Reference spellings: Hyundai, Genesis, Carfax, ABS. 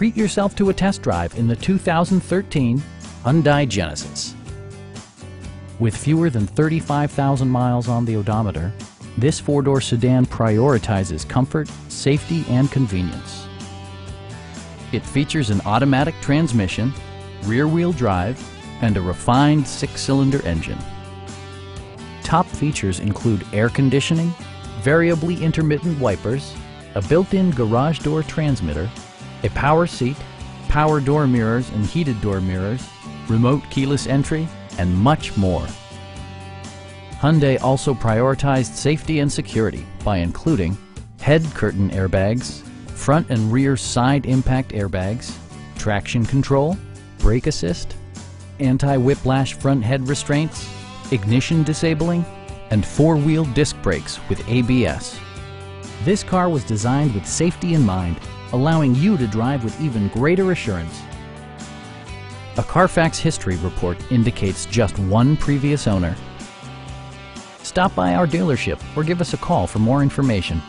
Treat yourself to a test drive in the 2013 Hyundai Genesis. With fewer than 35,000 miles on the odometer, this four-door sedan prioritizes comfort, safety, and convenience. It features an automatic transmission, rear-wheel drive, and a refined six-cylinder engine. Top features include air conditioning, variably intermittent wipers, a built-in garage door transmitter, a power seat, power door mirrors and heated door mirrors, remote keyless entry, and much more. Hyundai also prioritized safety and security by including head curtain airbags, front and rear side impact airbags, traction control, brake assist, anti-whiplash front head restraints, ignition disabling, and four-wheel disc brakes with ABS. This car was designed with safety in mind, allowing you to drive with even greater assurance. A Carfax history report indicates just one previous owner. Stop by our dealership or give us a call for more information.